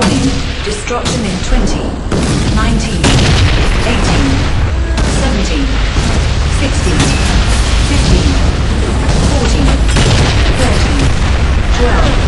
Warning, destruction in 20, 19, 18, 17, 16, 15, 14, 13, 12.